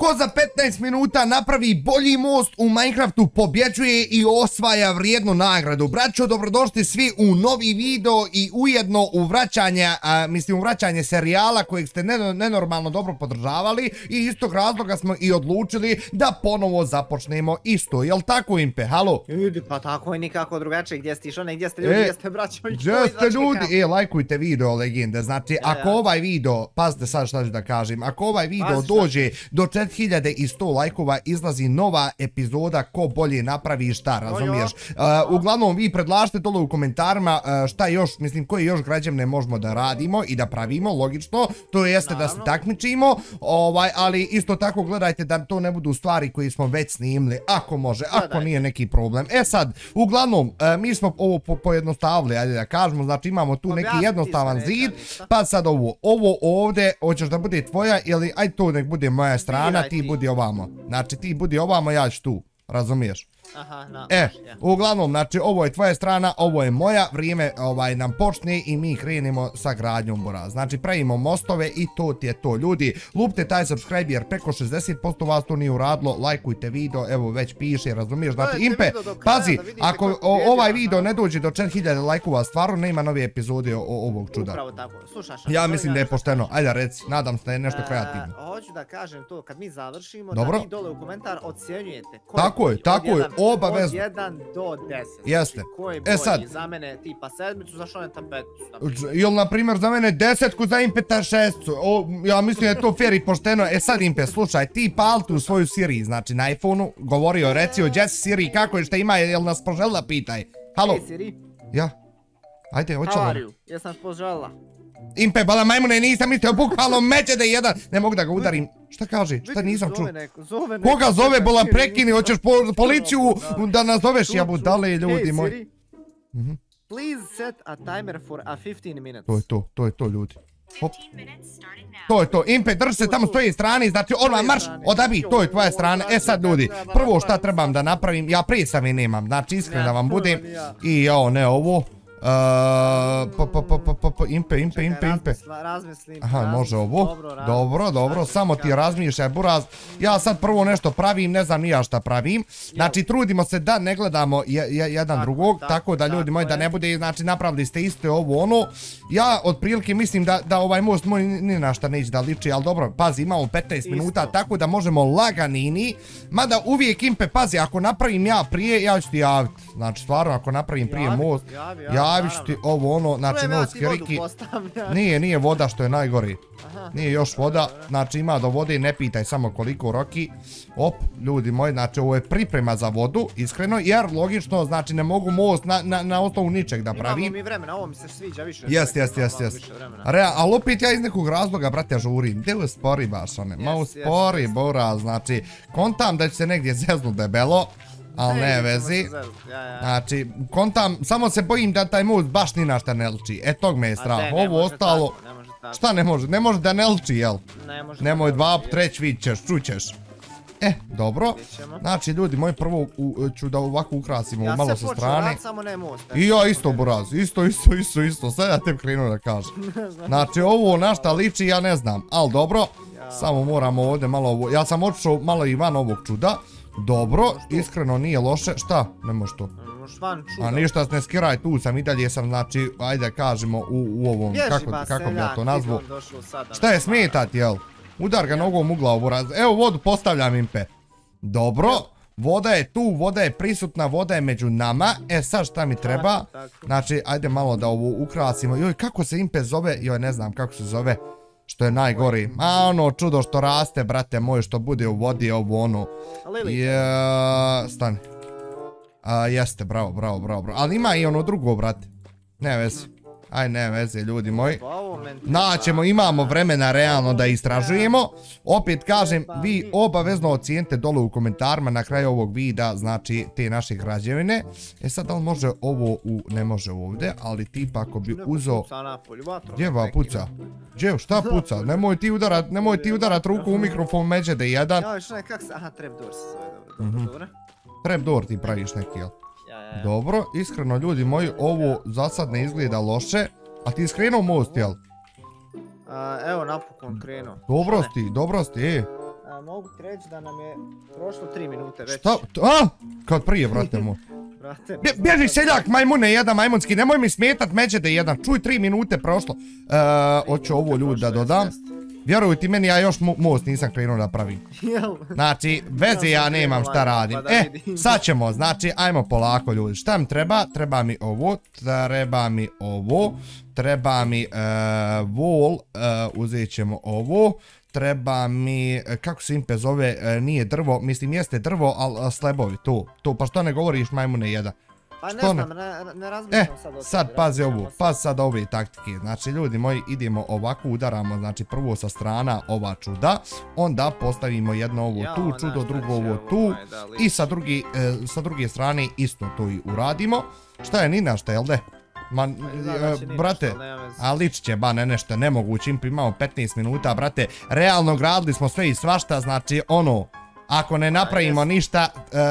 Ko za 15 minuta napravi bolji most u Minecraftu pobjeđuje i osvaja vrijednu nagradu. Braćo, dobrodošli svi u novi video i ujedno u vraćanje serijala kojeg ste nenormalno dobro podržavali i istog razloga smo i odlučili da ponovo započnemo isto. Jel tako, Impe? Halo? Pa tako je, nikako drugačije. Gdje ste Šone, gdje ste ljudi, gdje ste braćo? Gdje ste ljudi? Lajkujte video, legende. Znači, ako ovaj video, pazite sad šta ću da kažem, ako ovaj video dođe do 4100 lajkova izlazi nova epizoda ko bolje napravi šta, razumiješ? Uglavnom vi predlažite dole u komentarima šta još, mislim koje još građevne možemo da radimo i da pravimo, logično, to jeste da se takmičimo, ali isto tako gledajte da to ne budu stvari koje smo već snimili, ako može, ako nije neki problem. E sad, uglavnom, mi smo ovo pojednostavili, ajde da kažemo, znači imamo tu neki jednostavan zid, pa sad ovo ovde, hoćeš da bude tvoja ili aj to nek bude moja strana. Ti budi ovamo, znači ti budi ovamo, ja ću tu, razumiješ? E, uglavnom, znači ovo je tvoja strana, ovo je moja, vrijeme nam počne i mi krenimo sa gradnjom bora. Znači pravimo mostove i to ti je to, ljudi. Lupte taj subscribe jer preko 60% vas to nije uradilo, lajkujte video, evo već piše, razumiješ? Znači Impe, pazi, ako ovaj video ne dođe do 4000 lajkova, stvarno nema nove epizode ovog čuda. Upravo tako, slušaš. Ja mislim da je pošteno, ajde reci, nadam se da je nešto kreativno. Hoću da kažem to, kad mi završimo, da vi dole u komentar ocjenjujete. Tako je, tako je. Obavezno. Od 1 do 10. Jeste. Koji bolji za mene tipa sedmicu, za Šone petu. Ili na primjer za mene desetku, za Impeta šestcu. Ja mislim da je to fair i pošteno. E sad Impe, slušaj, ti paltu u svoju Siri, znači na iPhone-u, govorio, reci o Jess Siri, kako je šta ima, jel nas poželila, pitaj. Halo. Hey Siri. Ja. Ajde, hoćemo. Havariju, jesam poželila. Impe, bala majmune, nisam mislio, bukvalno meće da je jedan. Ne mogu da ga udarim. Šta kaže? Šta nisam čuo? Koga zove, bola prekini, hoćeš policiju da nazoveš, ja budale ljudi moji. Please set a timer for a 15 minutes. To je to ljudi. To je to, Impe, drži se tamo s tvoje strane, znači odmah marš, odabi, to je tvoja strana. E sad ljudi, prvo šta trebam da napravim, ja presave nemam, znači iskreno da vam budem. I jao, ne ovo. Impe. Aha, može ovo. Dobro, samo ti razmišljaj, buraz. Ja sad prvo nešto pravim, ne znam ni ja šta pravim. Znači, trudimo se da ne gledamo jedan drugog, tako da ljudi moji da ne bude, znači napravili ste isto ovo ono. Ja otprilike mislim da ovaj most moj ni na šta neće da liči, ali dobro, pazi, imamo 15 minuta, tako da možemo laganini. Mada uvijek Impe, pazi, ako napravim ja prije, ja ću ti javiti. Znači, stvarno, ako napravim prije most, javiš ti ovo ono, znači noski riki, nije voda što je najgori, nije još voda, znači ima do vode, ne pitaj samo koliko roki, op, ljudi moji, znači ovo je priprema za vodu, iskreno, jer logično, znači ne mogu most na osnovu ničeg da pravim. Imamo mi vremena, ovo mi se sviđa više. Jest, ali opet ja iz nekog razloga, brate, žurim, gdje je spori baš one, ma uspori, bora, znači, kontam da će se negdje zeznu debelo. Ali ne vezi, znači, kontam, samo se bojim da taj most baš ni na šta ne liči, e tog me je strah, ovo ostalo, šta ne može, ne može da ne liči, jel? Nemoj dva, treć, vidćeš, čućeš. E, dobro, znači ljudi moji prvo ću da ovako ukrasimo malo sa strane. I ja isto buraz, isto, sad ja te krenuo da kažem. Znači ovo na šta liči ja ne znam, ali dobro, samo moramo ovdje malo ovo, ja sam otišao malo i van ovog čuda. Dobro, iskreno nije loše, šta? Ne možeš to. A ništa ne skiraj, tu sam i dalje sam, znači, ajde kažemo u ovom, kako bi ja to nazvao. Šta je smetat, jel? Udar ga nogom u glavu, evo vodu postavljam Impe. Dobro, voda je tu, voda je prisutna, voda je među nama, e sad šta mi treba? Znači, ajde malo da ovo ukrasimo, joj kako se Impe zove, joj ne znam kako se zove, što je najgori, a ono čudo što raste, brate moj, što bude u vodi, ovo ono, stani, jeste, bravo, ali ima i ono drugo, brate, ne veze, ljudi moji, naćemo, imamo vremena realno da istražujemo, opet kažem, vi obavezno ocijenite dole u komentarima na kraju ovog videa, znači, te naše građevine, e sad, ali može ovo, ne može ovdje, ali tipa ako bi uzeo, djeva puca, djev, šta puca, nemoj ti udarat ruku u mikrofon, međe da je jedan, aha, trapdoor se zove, dobro, trapdoor ti praviš neki, jel? Dobro, iskreno ljudi moji, ovo za sad ne izgleda loše, a ti skrenuo most, jel? Evo napokon krenuo. Dobrosti, mogu ti reći da nam je prošlo 3 minute već. Šta? A? Kao prije, brate mu. Bježi seljak, majmune jedan, majmunski, nemoj mi smetat, međede jedan, čuj, 3 minute prošlo. Hoću ovo ljudi da dodam. Vjeruj ti meni, ja još most nisam krenuo da pravim. Znači, veze ja nemam šta radim. E, sad ćemo, znači, ajmo polako ljudi. Šta mi treba? Treba mi ovo, treba mi ovo, treba mi wall, uzet ćemo ovo. Treba mi, kako se impe zove, nije drvo, mislim jeste drvo, ali slebovi, to, pa što ne govoriš majmune jedan? Pa ne znam, ne razmišljam sad o tome. Sad pazi ovo, pazi sad ove taktike, znači ljudi moji idemo ovako, udaramo, znači prvo sa strana ova čuda, onda postavimo jedno ovo tu čudo, drugo ovo tu i sa druge strane isto to i uradimo. Šta je Nina, šta je, jel de? Ma, brate, a lič će, ba, ne nešto, nemoguće, imamo 15 minuta, brate, realno gradili smo sve i svašta, znači, ono, ako ne napravimo ništa,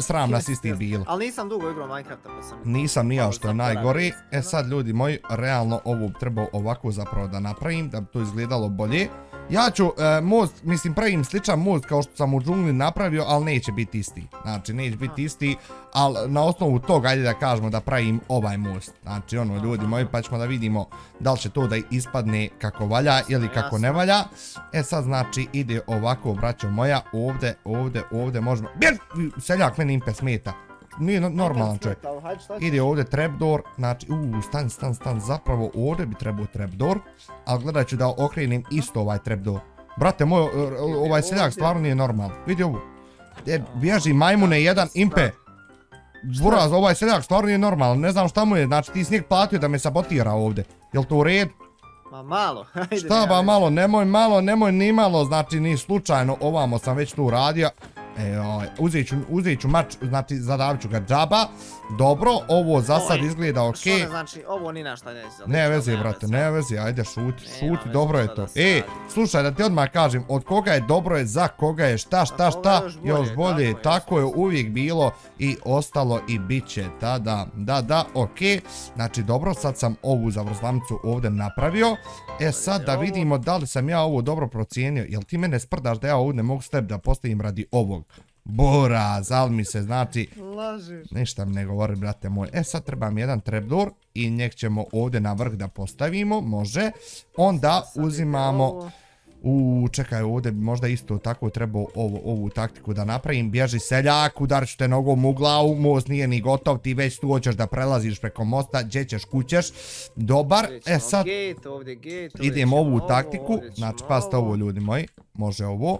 sram nas isti bilo. Ali nisam dugo igrao Minecrafta, pa sam... Nisam nijao što je najgori, e sad, ljudi moji, realno ovu trebao ovako zapravo da napravim, da bi to izgledalo bolje. Ja ću most, mislim pravim sličan most kao što sam u džungli napravio, ali neće biti isti. Znači neće biti isti, ali na osnovu toga ajde da kažemo da pravim ovaj most. Znači ono ljudi moji, pa ćemo da vidimo da li će to da ispadne kako valja ili kako ne valja. E sad znači ide ovako braćo moja, ovdje, ovdje, ovdje možemo... Seljak meni impe smeta. Nije normalan čovjek. Ide ovdje trapdoor, znači, stan, zapravo ovdje bi trebao trapdoor, ali gledaj ću da okrenim isto ovaj trapdoor. Brate moj, ovaj seljak stvarno nije normalan, vidi ovo. Bježi majmune jedan, impe. Buraz, ovaj seljak stvarno nije normalan, ne znam šta mu je, znači ti si njeg platio da me sabotira ovdje. Jel to u redu? Ma malo, ajde. Šta ba malo, nemoj ni malo, znači ni slučajno, ovamo sam već tu radio. Uzet ću mač, znači zadavit ću ga džaba. Dobro, ovo za sad izgleda ok. Što ne znači, ovo ni našta neće zadavit. Ne vezi brate, ne vezi, ajde šuti, dobro je to. E, slušaj da ti odmah kažem, od koga je dobro je, za koga je, šta, još bolje, tako je uvijek bilo i ostalo i bit će, da, ok. Znači dobro, sad sam ovu zavrzlamicu ovdje napravio. E sad da vidimo da li sam ja ovo dobro procijenio, jel ti mene sprdaš da ja ovdje ne mogu step da postavim radi ovog. Buraz, ali mi se znači... Lažiš. Ništa mi ne govori, brate moj. E, sad treba mi jedan trapdoor i njeg ćemo ovdje na vrh da postavimo, može. Onda uzimamo... čekaj, ovdje bi možda isto tako trebao ovu taktiku da napravim. Bježi seljak, udarit ću te nogom u glavu, most nije ni gotov, ti već tu hoćeš da prelaziš preko mosta, gdje ćeš kućeš. Dobar, e sad idem ovu taktiku, znači pazite ovo ljudi moji, može ovo.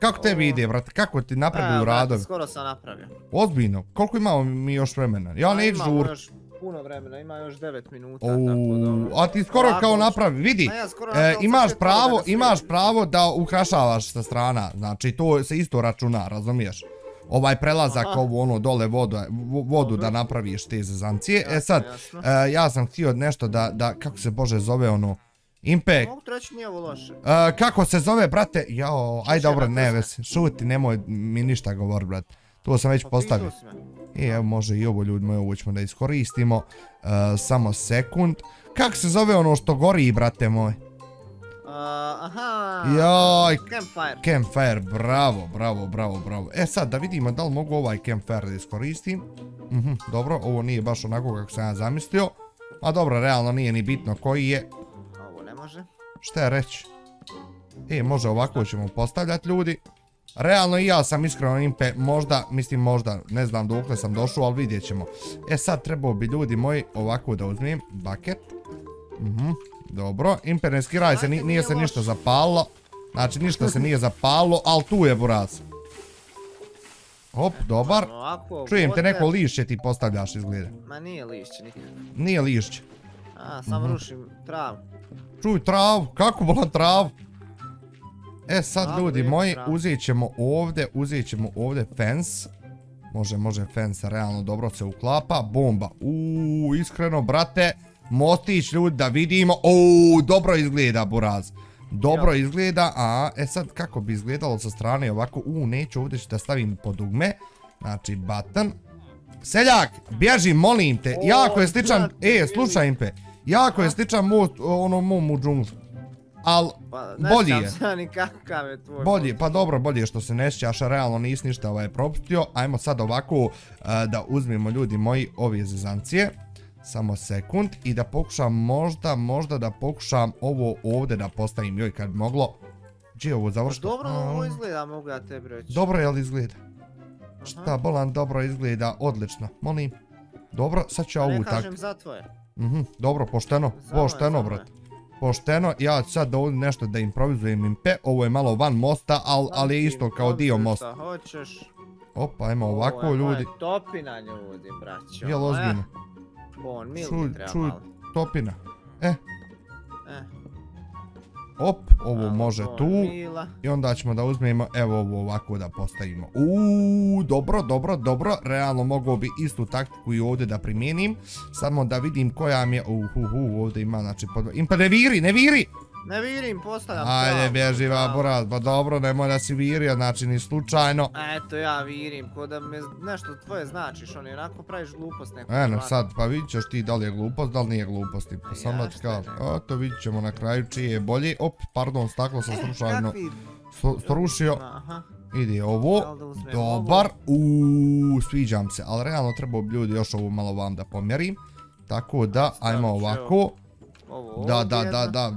Kako tebi ide brate, kako ti napreduju radovi? Skoro sam napravio. Ozbiljno, koliko imamo mi još vremena? Ja neću žuriti. Puno vremena, ima još 9 minuta. A ti skoro kao napravi, vidi, imaš pravo da ukrašavaš sa strana, znači to se isto računa, razumiješ? Ovaj prelazak, ovo ono dole vodu da napraviš te zezancije. E sad, ja sam htio nešto da, kako se bože zove ono, Impek. Mogu treći nije ovo loše. Kako se zove brate, jao, aj dobro, ne vesi, šuti, nemoj mi ništa govori brate. To sam već postavio. I evo može i ovo ljudi moji, ovo ćemo da iskoristimo. Samo sekund. Kako se zove ono što gori brate moj? Aha. Joj. Campfire. Campfire, bravo. E sad da vidimo da li mogu ovaj campfire da iskoristim. Dobro, ovo nije baš onako kako sam ja zamislio. A dobro, realno nije ni bitno koji je. Ovo ne može. Šta je reći? E, može ovako ćemo postavljati ljudi. Realno i ja sam iskreno impe, možda, ne znam dokle sam došao, ali vidjet ćemo. E sad trebao bi ljudi moji ovako da uzmijem bucket. Dobro, impe ne skiraj se, nije se ništa zapalo. Znači ništa se nije zapalo, ali tu je buraz. Hop, dobar. Čujem te, neko lišće ti postavljaš izgleda. Ma nije lišće nikad. Nije lišće. A, sam rušim travu. Čuj travu, kako bolan travu? E sad ljudi moji, uzet ćemo ovdje fence. Može fence, realno dobro se uklapa. Bomba, iskreno brate, mostić ljudi da vidimo. Dobro izgleda buraz. Dobro izgleda, e sad kako bi izgledalo sa strane ovako. Neću, ovdje ću da stavim po dugme. Znači button. Seljak, bježi molim te, jako je sličan, slušaj impe. Jako je sličan most, ono mom u džunglu. ali bolje je. Bolje, pa dobro, bolje je što se ne sjećaš, a realno nisi ništa propustio. Ajmo sad ovako da uzmemo, ljudi moji, ove zezancije. Samo sekund i da pokušam možda da pokušam ovo ovdje da postavim, joj kad bi moglo. Gdje je ovo završeno? Dobro ovo izgleda, mogu da te reći. Dobro je li izgleda? Šta bolan dobro izgleda, odlično, molim. Dobro, sad ću ja ovu tako. Ne kažem za tvoje. Dobro, pošteno brat. Pošteno, ja ću sad ovdje nešto da improvizujem impe, ovo je malo van mosta, ali je isto kao dio mosta. Opa, ajmo ovako ljudi. Ovo je topina ljudi, braćo. Jel ozbiljno? Bon, mili treba malo. Čuj, topina. Op, ovo može tu. I onda ćemo da uzmemo, evo ovo ovako da postavimo. Uuu, dobro. Realno mogao bi istu taktiku i ovdje da primijenim. Samo da vidim koja mi je, ovdje ima, znači, pa ne viri! Ne virim, postavljam pravo. Ajde, bježiva, buraz, pa dobro, nemoj da si virio, znači ni slučajno. Eto, ja virim, ko da me nešto tvoje značiš, on je onako praviš glupost nekog. Eno, sad, pa vidit ćeš ti da li je glupost, da li nije glupost. Pa sam da ti kao, to vidit ćemo na kraju čiji je bolji. Op, pardon, staklo sam slučajno srušio. Idi ovo, dobar, uuu, sviđam se. Ali realno trebao bi ljudi još ovo malo vam da pomjerim. Tako da, ajmo ovako. Da,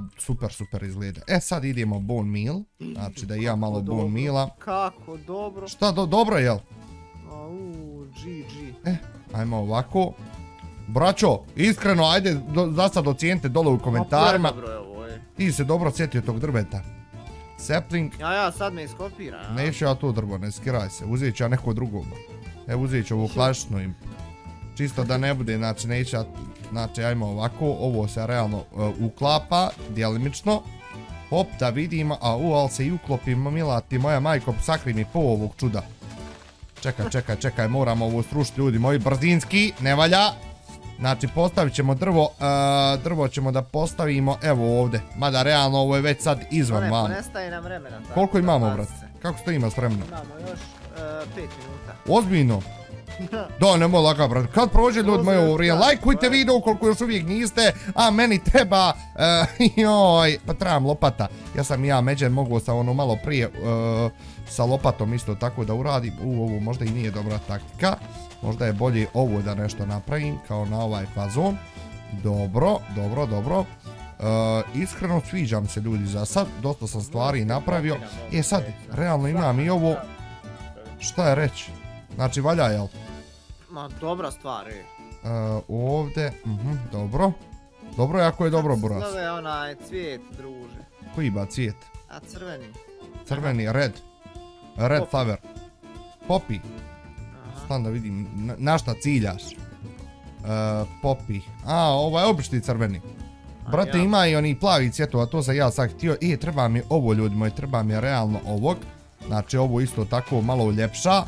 super izgleda. E, sad idemo bone meal. Znači da imam malo bone meala. Kako dobro. Šta, dobro jel? GG. E, ajmo ovako. Braćo, iskreno, ajde, za sad ocijenite dole u komentarima. Ti se dobro sjetio tog drveta. Sapling. Ja, sad me iskopira. Neću ja to drvo, ne skiraj se. Uzet ću ja neko drugo. E, uzet ću ovu klasičnu impu. Čisto da ne bude, znači neće, znači ajmo ovako, ovo se realno uklapa, djelimično. Hop, da vidimo, ali se i uklopimo, mila ti moja majko, sakri mi po ovog čuda. Čekaj, moramo ovo srušiti ljudi moji, brzinski, ne valja. Znači postavit ćemo drvo, drvo ćemo da postavimo, evo ovdje, mada realno ovo je već sad izvan van. Ponestaje nam vremena. Koliko imamo, brat? Kako to ima s vremenom? Imamo još 5 minuta. Ozbiljno? Da, nemoj laka brat, kad prođe ljudi moji ovo vrijeme, lajkujte video ukoliko još uvijek niste, a meni treba, joj, pa trebam lopata, ja sam i ja međen, mogu sam ono malo prije sa lopatom isto tako da uradim, ovo možda i nije dobra taktika, možda je bolje ovo da nešto napravim, kao na ovaj fazon, dobro. Iskreno sviđam se ljudi za sad, dosta sam stvari napravio, e sad, realno imam i ovo, šta je reći? Znači valja, jel? Ma, dobra stvar je. Ovdje, dobro. Dobro, jako je dobro, buraz. Kako se zove onaj cvijet, druže? Koji ba cvijet? A crveni. Crveni, red. Red flower. Popi. Stan da vidim, na šta ciljaš? Popi. A, ovaj obični crveni. Brate, ima i oni plavi cvjetova, to sam ja sad htio. E, treba mi ovo, ljudi moji, treba mi realno ovog. Znači, ovo isto tako malo uljepša.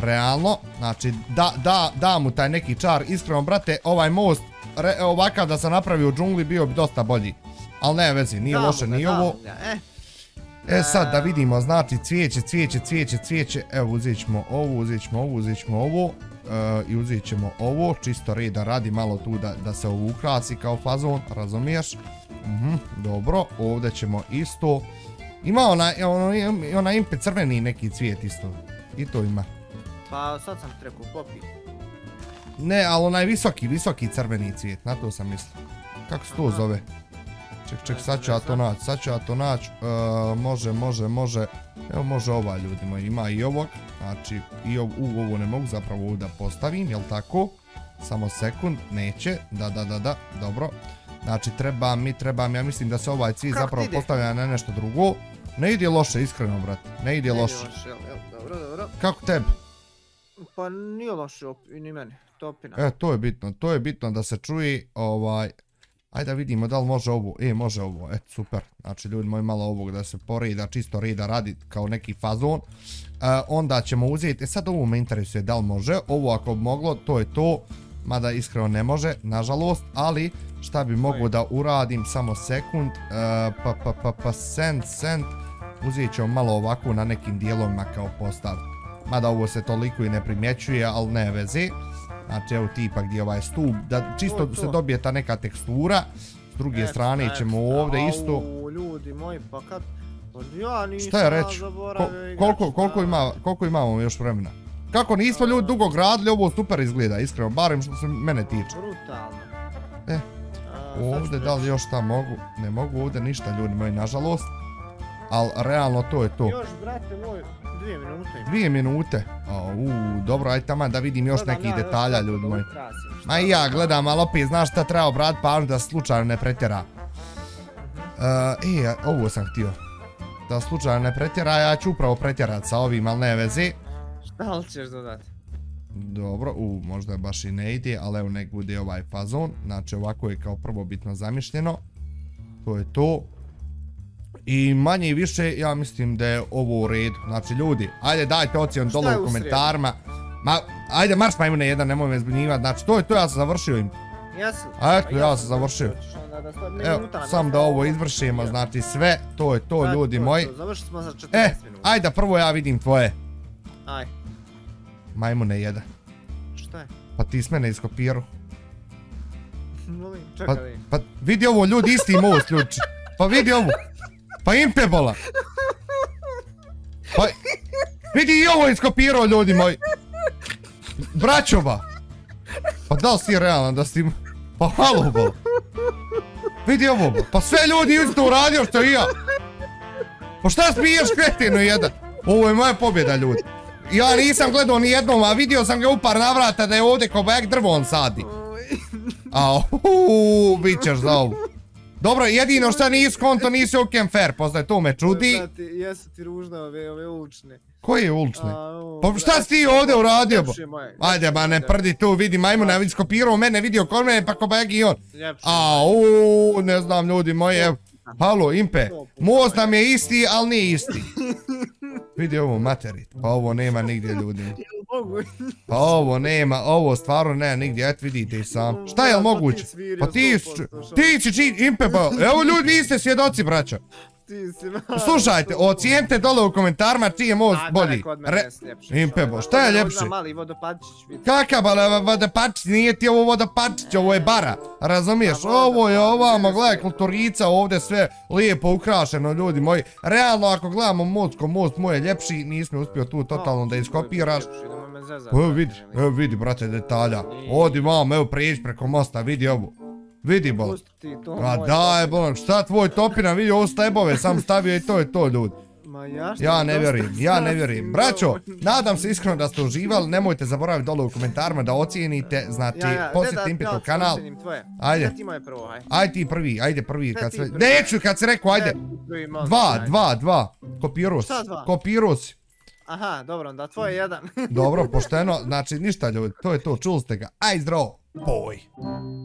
Realno, znači da mu taj neki čar, iskreno brate, ovaj most ovakav da sam napravio u džungli bio bi dosta bolji. Ali ne vezi, nije loše ni ovo. E sad da vidimo, znači cvijeće, evo uzet ćemo ovo i uzet ćemo ovo, čisto reda radi malo tu da se ovo ukrasi kao fazon, razumiješ? Dobro, ovdje ćemo isto, ima ona impe crveni neki cvijet isto, i to ima. Pa sad sam trekao popi. Ne, ali onaj visoki crveni cvijet, na to sam mislio. Kako se to zove? Ček, sad ću ja to naći. Može. Evo može ova ljudi moji, ima i ovog. Znači, i ovo ne mogu zapravo ovo da postavim, jel tako? Samo sekund, neće. Da, dobro. Znači, trebam, ja mislim da se ovaj cvijet zapravo postavlja na nešto drugo. Ne ide loše, iskreno, brat. Ne ide loše. Dobro. Kako tebi? Pa nije loše i ni meni, topina. E, to je bitno da se čuje, ajde da vidimo da li može ovo, može ovo, super. Znači ljudi moji malo ovog da se poreda, čisto reda radi kao neki fazon. Onda ćemo uzeti, sad ovo me interesuje da li može, ovo ako bi moglo, to je to. Mada iskreno ne može, nažalost, ali šta bi mogo da uradim, samo sekund, pa send, uzet ćemo malo ovako na nekim dijelovima kao postaviti. Mada ovo se toliko i ne primjećuje, ali ne veze. Znači evo tipa gdje je ovaj stup, da čisto se dobije ta neka tekstura. S druge strane ćemo ovdje isto. moj, pa kad... Ja nisam zaboravio igrač. Koliko imamo još vremena? Kako nismo ljudi dugo gradili, ovo super izgleda, iskreno, barem što se mene tiče. Brutalno. E, ovdje da li još šta mogu? Ne mogu ovdje ništa ljudi moji, nažalost. Ali realno to je to. Još, brate moj, 2 minute imam. 2 minute? Dobro, ajde tamo da vidim još nekih detalja ljudi moji. Ma i ja gledam, ali opet znaš šta treba obratiti pažnju da slučajno ne pretjera. Ovo sam htio. Da slučajno ne pretjera, ja ću upravo pretjerati sa ovim, ali ne veze. Šta li ćeš dodati? Dobro, možda baš i ne ide, ali evo nek bude ovaj fazon. Znači ovako je kao prvo bitno zamišljeno. To je to. I manje i više, ja mislim da je ovo u redu. Znači ljudi, ajde dajte ocjenu dole u komentarima. Ma, ajde Mars majmune jedan, nemoj me zbunjivati. Znači to je to, ja sam završio im. Jesu. Eto, ja sam završio. Evo, sam da ovo izvršimo, znači sve. To je to ljudi moji. Završili smo za 14 minuta. Ajde, prvo ja vidim tvoje. Aj. Majmune jedan. Šta je? Pa ti s mene iskopiru. Molim, čekaj da vidim. Pa vidi ovo ljudi, isti most ljudi. Pa vidi ovo. Pa impebola. Pa vidi i ovo iskopirao ljudi moji. Braćova. Pa da li si realan da si... Pa halo bol. Vidi ovo bol. Pa sve ljudi isto uradio što i ja. Pa šta smiješ kretinu jedan? Ovo je moja pobjeda ljudi. Ja nisam gledao ni jednom, a vidio sam ga upar navrata da je ovdje ko bajak drvo on sadi. Bit ćeš za ovu. Dobro, jedino šta nisi konto, nisi u Kemfer, poznaje, to me čudi. Jesu ti ružne ove ulične. Koje ulične? Pa šta si ti ovdje uradio? Ajde, ba ne prdi tu, vidi majmuna, iskopirao mene, vidio kod mene, pa ko bajak i on. Ne znam ljudi moji, evo. Halo, Impe, most nam je isti, ali nije isti. Vidi ovo materit, pa ovo nema nigdje ljudi. Pa ovo nema, ovo stvarno nema nigdje, eto vidite i sam. Šta je li moguće? Pa ti si čin, Impe, pa evo ljudi niste svjedoci braća. Slušajte, ocijenite dole u komentarima čiji je most bolji. Impe, bo, šta je ljepše? Kakav vodopadčić, nije ti ovo vodopadčić, ovo je bara, razumiješ? Ovo je ovamo, gledaj kulturica, ovdje sve lijepo ukrašeno ljudi moji. Realno ako gledamo most, ko most moj je ljepši, nisam uspio tu totalno da iskopiraš. Evo vidi brate detalja, odi vam, evo prijeđi preko mosta, vidi ovo. Vidi bol, a daj bol, šta tvoj topina vidi ovo stebove, sam stavio i to je to ljudi. Ja ne vjerujem. Braćo, nadam se iskreno da ste uživali, nemojte zaboraviti dole u komentarima da ocijenite, znači posjetite Impetov kanal. Ajde, ajde ti prvi, ajde prvi. Neću kad se rekao, ajde. 2, kopirao si, kopirao si. Aha, dobro, onda tvoje jedan. Dobro, pošteno, znači ništa ljudi, to je to, čuli ste ga, aj zdravo, boj.